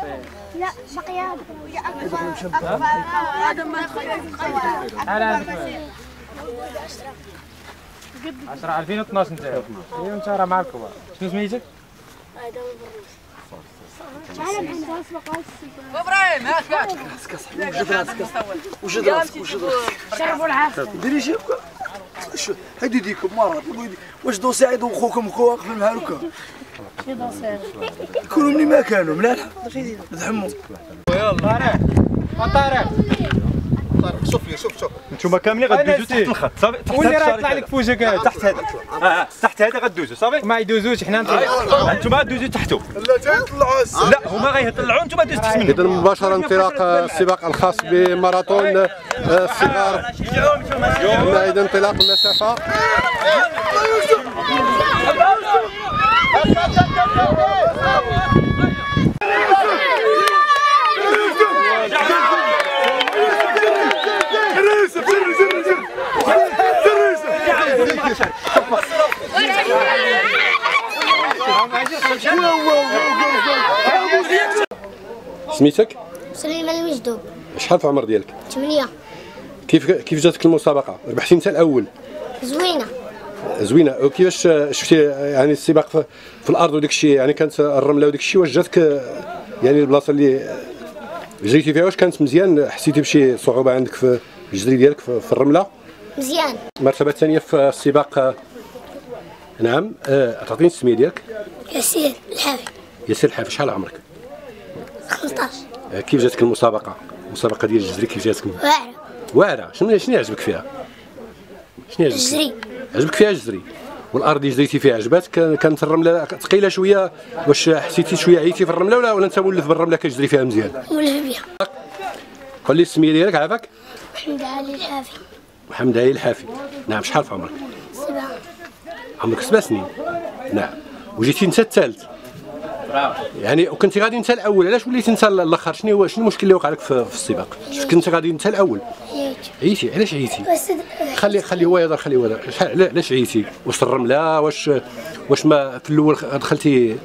فين؟ لا بقية أكبر هذا ما على 10 2012 انت انت راه مع الكبار. شنو سميتك؟ هذا البرنس ابراهيم. هاك راسك وجد راسك شربوا العافيه. ديري جيبكم هادي ديكم مرات واش دوسي عيدوا خوكم كوا قبل مع هكا شي دوسي كلهم اللي ما كانوا مليح تحموا. يلا طارق شوف لي شوف نتوما كاملين غدوزو تحت الخط صافي. واللي راه يطلع لك فوجك تحت هذا تحت هذا غدوزو صافي. ما يدوزوش حنا نتوما غدوزو تحته. لا تطلعوا لا هما غيطلعوا نتوما دوزو تحت منهم. اذا مباشره انطلاق السباق الخاص بماراثون الصغار. اذا انطلاق المسافه سميتك؟ سليمة المجدوب. شحال في العمر ديالك؟ 8. كيف جاتك المسابقة؟ ربحتي انت الأول. زوينة. زوينة، وكيفاش شفتي يعني السباق في الأرض وداك الشيء يعني كانت الرملة وداك الشيء واش جاتك يعني البلاصة اللي جريتي فيها واش كانت مزيان؟ حسيتي بشي صعوبة عندك في الجري ديالك في الرملة؟ مزيان. المرتبة الثانية في السباق. نعم، تعطيني السمية ديالك؟ ياسين الحافي. ياسين الحافي، شحال عمرك؟ 15. كيف جاتك المسابقة؟ المسابقة ديال الجزري كيف جاتك؟ واعرة. واعرة، شنو عجبك فيها؟ شنو عجبك؟ الجزري. عجبك فيها الجزري، والأرض اللي جريتي فيها عجباتك؟ كانت الرملة ثقيلة شوية، واش حسيتي شوية عييتي في الرملة ولا أنت مولف بالرملة كتجري فيها مزيان؟ مولف بها. قول لي السمية ديالك عافاك؟ محمد علي الحافي. محمد علي الحافي، نعم، شحال في عمرك؟ 7. عمرك 7 سنين، نعم، وجيتي انت الثالث. برافو. يعني وكنتي غادي انت الاول، علاش وليتي انت الاخر؟ شنو المشكل اللي وقع لك في السباق؟ كنت غادي انت الاول. عييتي. علاش عييتي؟ خلي هو يهضر خلي هو يهضر. علاش عييتي؟ واش الرمله واش ما في الاول دخلتي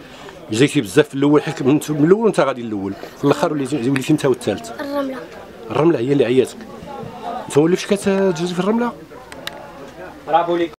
جريتي بزاف في الاول حيت من الاول انت غادي الاول، في الاخر وليتي انت الثالث. الرمله هي اللي عياتك. انت ما ولفتش كتجري في الرمله؟ برافو ليك.